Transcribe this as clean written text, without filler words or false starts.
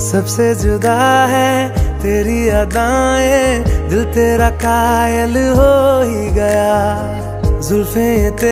सबसे जुदा है तेरी अदाएं, दिल तेरा कायल हो ही गया जुल्फें।